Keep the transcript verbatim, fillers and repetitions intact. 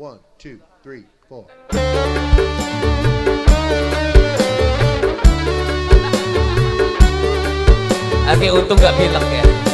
One, two, three, four. Oke, untung gak pilek ya.